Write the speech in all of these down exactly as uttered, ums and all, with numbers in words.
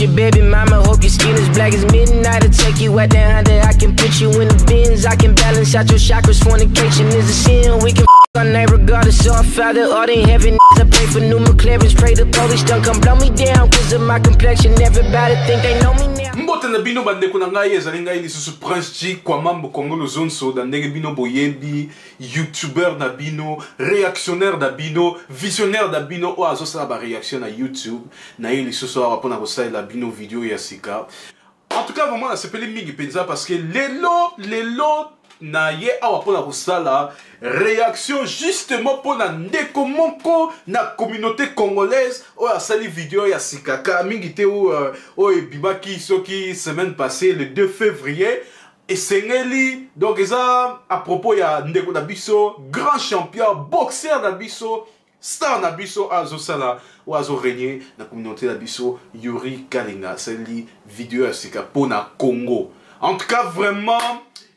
with your baby mama, hope your skin is black as midnight. I'll take you out that Honda, I can put you in the bins. I can balance out your chakras, fornication is a sin. We can f*** on that regardless, our father, all in heaven. I pray for new McLarens, pray the police don't come blow me down. Cause of my complexion, everybody think they know me now. Mbote na bino bandeko na ngai, ezali ngai lisusu Prince G kwa mambo Kongolo zone so da ndenge bino boyebi, youtuber na bino, réactionnaire na bino, visionnaire na bino, o azosala ba réaction na YouTube, na ye lisusu awa pona kosala la bino video Yassika. En tout cas vraiment na sepele mingi penza parce que lelo lelo na ye awa pona kosala réaction justement pona ndeko moko na communauté congolaise o asali vidéo Yassika Kamingité ou o Bimaki Soki semaine passée le deux février et Sengeli donc ça à propos ya Ndeko d'Abisso grand champion boxeur d'Abisso star d'Abisso à Zosala ou à Zorégné na communauté d'Abisso Youri Kalenga asali vidéo Yassika pona Congo. En tout cas vraiment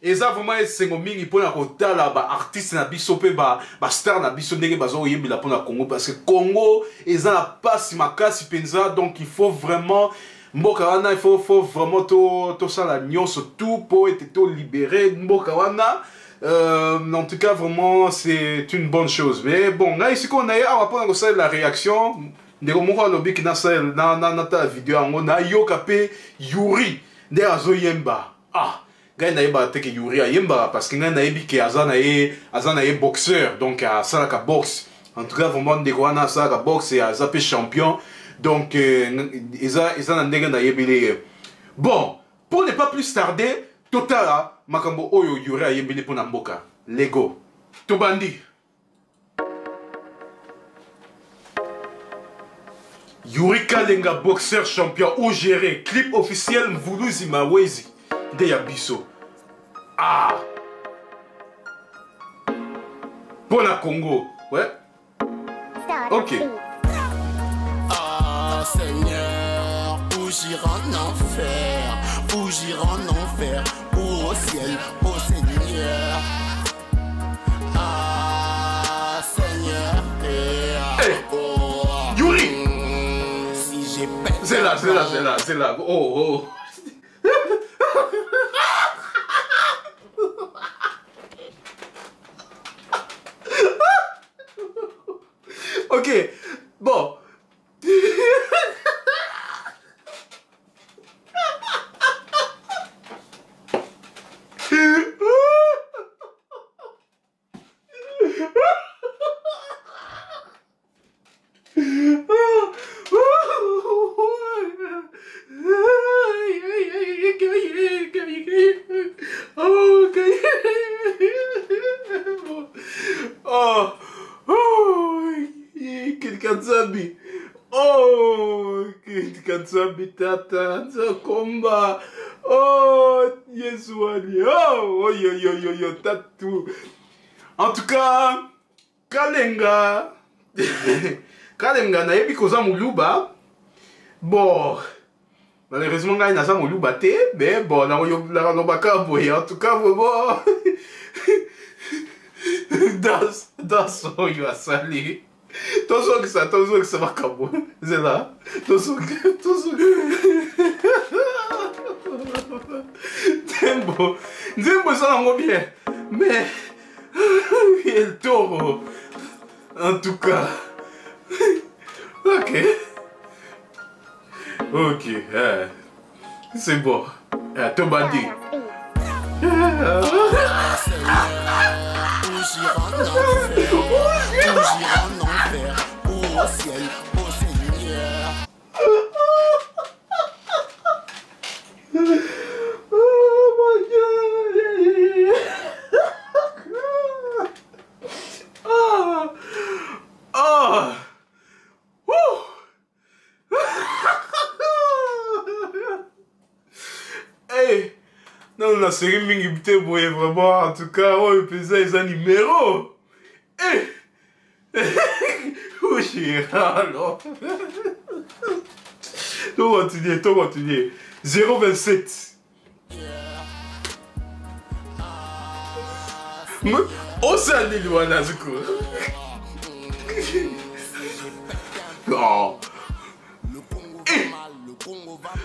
et ça vraiment c'est un mingi pour la rota là bas artiste na biso pe ba ba star na biso ndenge bazo yebila pour la Congo parce que Congo ils ont la passe makasi penza donc il faut vraiment mboka wana il faut faut vraiment to to ça la nyonso tout pour être tout libéré mboka wana euh, en tout cas vraiment c'est une bonne chose mais bon là ici qu'on a eu à répondre à ça la réaction ndeko moko lobi na ça na na na ta vidéo ngo na yo kapé Youri ndé azo yemba ah Gaël n'aille pas attaquer Youri à Yemba parce qu'il n'aille pas que Azana est Azana est boxeur donc à ça la boxe en tout cas vraiment des gars na ça la boxe et Azana est champion donc Azana Azana n'est pas yébile bon pour ne pas plus tarder totala makambo oyo Youri à yébile pour Namboka Lego tout bandit Youri Kalenga boxeur champion O U J'IRAI clip officiel Mvuluzi Mawezi de Yabiso. Ah! Pour la Congo. Ouais. Ok. Ah Seigneur, où j'irai en enfer, où j'irai en enfer, ou au ciel, au Seigneur. Ah Seigneur, eh, hey. Oh, Youri! Mm, si j'ai peine. C'est là, c'est là, c'est là, c'est là. Oh, oh. Ok, bon. Oh, Kinshasa tata, ça combat. Oh, Yesuani. Oh, yo yo yo yo tatou. En tout cas, Kalenga, Kalenga na yebi koza muluba. Bon, malheureusement ngai na za muluba te, mais bon, na yo la no baka boy. En tout cas, bon. Das das oyo asali. Tout ça que ça, tout ça que ça va comme c'est là, tout ça que, tout ça que. Dembo, Dembo ça va bien, mais il toro. En tout cas, ok, ok, eh. C'est bon. Eh, tout bandi. Au ciel, au Seigneur. Oh my God. Ah. Ah. Wouh. Hey. Non, la série Mingi Bité boy vraiment en tout cas, oh le pizza ils ont numéro. Hey. Alors, tout continuer, tout continuer. zéro vingt-sept. On s'en dit, Luana, du coup. Oh. Le Congo va mal, le Congo va mal.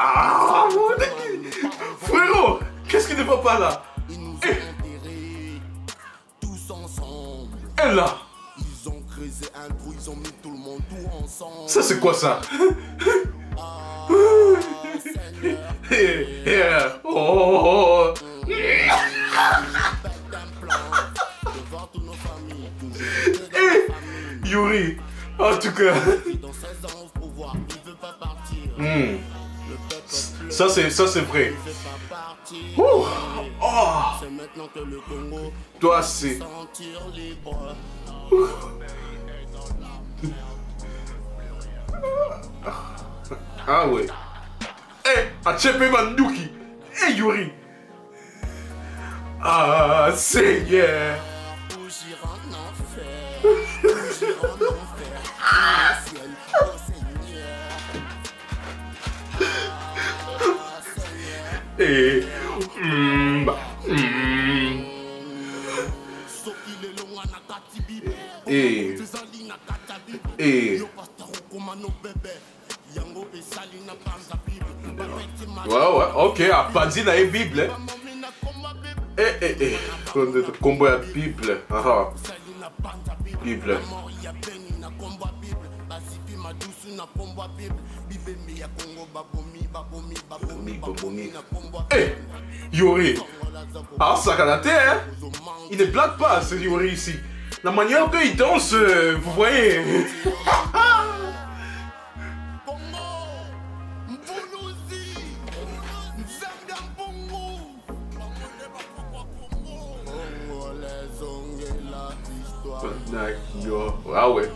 Ah, frérot, qu'est-ce qui ne va pas là? Ils nous ont enterrés tous ensemble. Et là, ils ont creusé un trou, ils ont mis tout le monde tout ensemble. Ça c'est quoi ça? Oh, Youri, en tout cas. Mmh. Ça c'est ça c'est vrai. Oh. Toi c'est. Ah ouais. Eh, achève Mandouki. Eh Youri. Ah Seigneur. Et mmh, bah, mmh. Et et ouais ouais ok apandi na Bible eh eh eh combo à Bible ah Bible hey, Youri, ah ça canaté, hein? Il ne blague pas ce Youri ici. La manière qu'il danse, vous voyez. Ah ouais.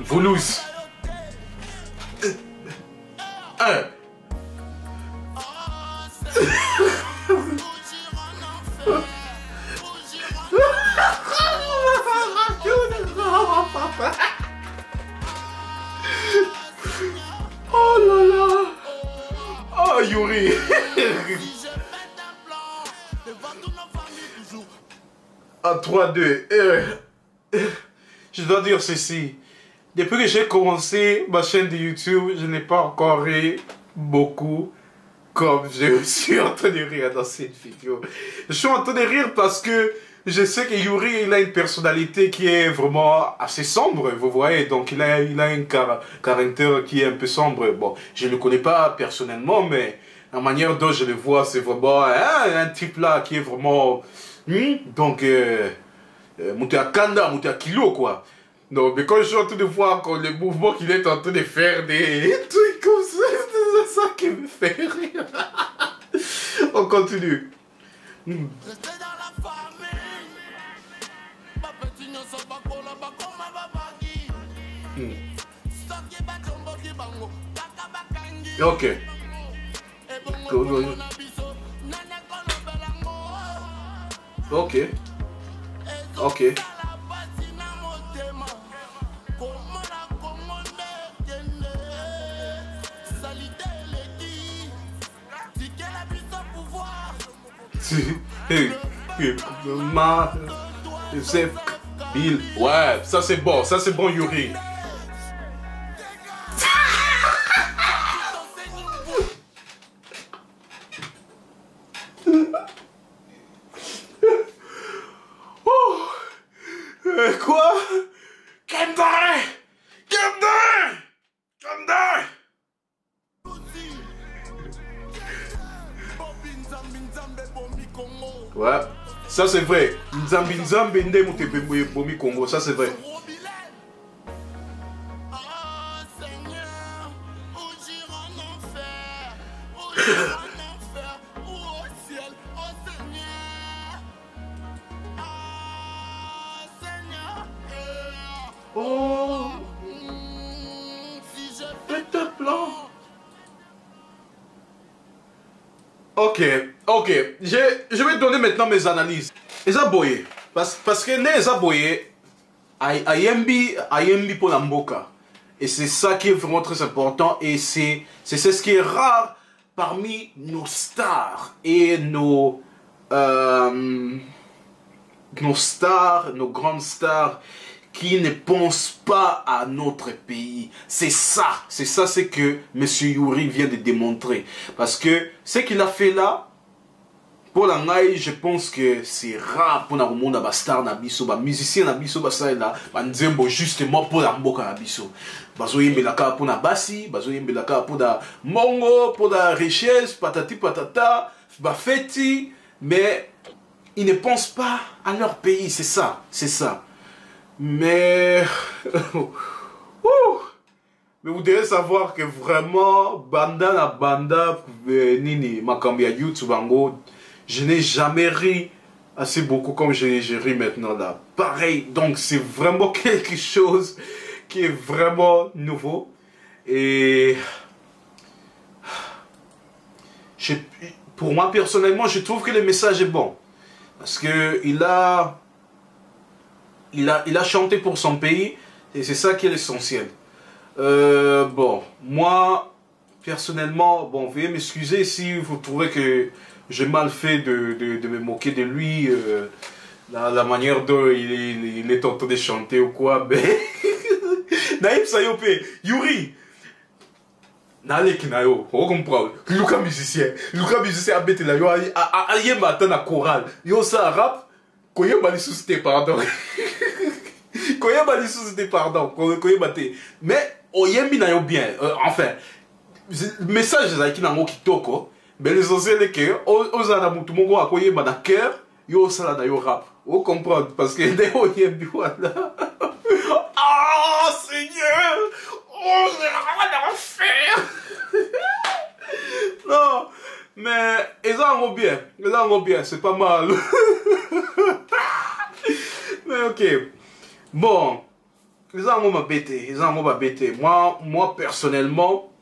Voulouse. Un. Oh là là. Oh Youri. À trois deux. Je dois dire ceci. Depuis que j'ai commencé ma chaîne de YouTube, je n'ai pas encore ri beaucoup comme je suis en train de rire dans cette vidéo. Je suis en train de rire parce que je sais que Youri, il a une personnalité qui est vraiment assez sombre, vous voyez. Donc il a, il a un car caractère qui est un peu sombre. Bon, je ne le connais pas personnellement, mais la manière dont je le vois, c'est vraiment hein, un type là qui est vraiment... Hmm? Donc, euh, euh, monté à Kanda, monté à Kilo, quoi. Non, mais quand je suis en train de voir quand les mouvements qu'il est en train de faire, des trucs comme ça, c'est ça qui me fait rire. On continue. Mm. Mm. Ok. Ok. Ok. Ma, Joseph, Bill, ouais, ça c'est bon, ça c'est bon Youri. Oh, euh, quoi? Kendare, Kendare, Kendare. Ouais, ça c'est vrai. Nzambi Nzambi Ndemutebemboye Bomi Congo, ça c'est vrai. Oh, petit plan. Ok. Ok, je, je vais donner maintenant mes analyses. Ezaboyé, parce, parce que né Ezaboyé, ayembi ayembi pour la mboka. Et c'est ça qui est vraiment très important et c'est ce qui est rare parmi nos stars et nos, euh, nos stars, nos grandes stars qui ne pense pas à notre pays. C'est ça, c'est ça ce que M. Youri vient de démontrer. Parce que ce qu'il a fait là, pour la ngaï, je pense que c'est rare pour le monde à star Nabiso, ba musicien Nabiso, ba ça là, ba nzembo justement pour la mboka Nabiso. Bazo yembelaka pour la basi, bazo yembelaka pour la mongo, pour la richesse, patati patata, ba feti, mais ils ne pensent pas à leur pays, c'est ça, c'est ça. Mais mais vous devez savoir que vraiment banda na banda nini makambi ya YouTube bango, je n'ai jamais ri assez beaucoup comme je, je ris maintenant là. Pareil, donc c'est vraiment quelque chose qui est vraiment nouveau. Et je, pour moi personnellement, je trouve que le message est bon. Parce que il a, il a, il a chanté pour son pays et c'est ça qui est l'essentiel. Euh, bon, moi personnellement, bon, veuillez m'excuser si vous trouvez que j'ai mal fait de, de, de me moquer de lui, euh, la, la manière dont il, il, il est en train de chanter ou quoi, mais... Naïb Sayopé, Youri, Nalek Nayo, on comprend, Lucas musicien, Lucas musicien a bêté la yo, a a yé matin à chorale, yo ça rap, koye balisoucité, pardon, koye balisoucité, pardon, koye bate, mais oye minayo bien, euh, enfin, message de Zaïki Nango qui toko. Mais les anciens les cœurs, aux années tout mon gars croyait dans cœur, yo ça là yo rap, vous comprenez parce que des oignons biwa là. Ah Seigneur, oh j'ai rien à faire. Non, mais ils en ont bien, ils en ont bien, c'est pas mal. Mais ok, bon, ils en ont ma bête, ils en ont ma bête. Moi, moi personnellement.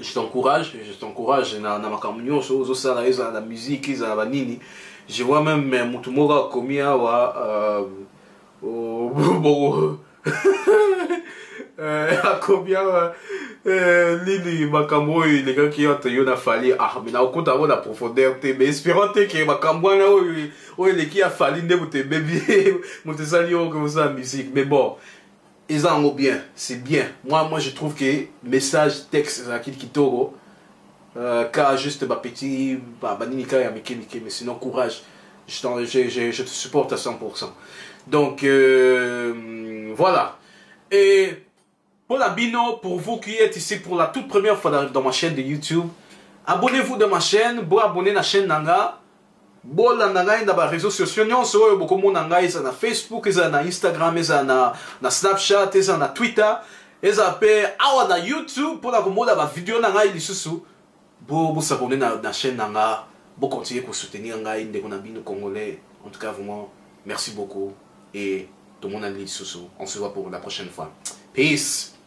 Je t'encourage, je t'encourage dans ma communion, dans la musique, dans la nini. Je vois même Moutumora Komia, Komia, Lili, Makambo, les gars qui ont eu la falie. Ah, mais là, au compte d'avoir la profondeur, mais espérons que Makambo, les qui a falie, ne vous te bébé, vous te salions comme ça la musique. Mais bon. Ils en ont bien, c'est bien. Moi, moi, je trouve que message, texte, Zakil Kitoro, car juste ma petite, ma baninika et miki miki, mais sinon courage, je, je, je, je te supporte à cent pour cent. Donc, euh, voilà. Et pour la Bino, pour vous qui êtes ici pour la toute première fois dans ma chaîne de YouTube, abonnez-vous de ma chaîne, vous abonnez à la chaîne Nanga. Bon, là, dans les réseaux sociaux, nous avons beaucoup de monde sur Facebook, sur Instagram, sur Snapchat, sur Twitter, sur YouTube, pour la vidéo, vous abonnez à la chaîne, vous continuez à soutenir les Congolais. En tout cas, vraiment, merci beaucoup. Et tout le monde, on se voit pour la prochaine fois. Peace!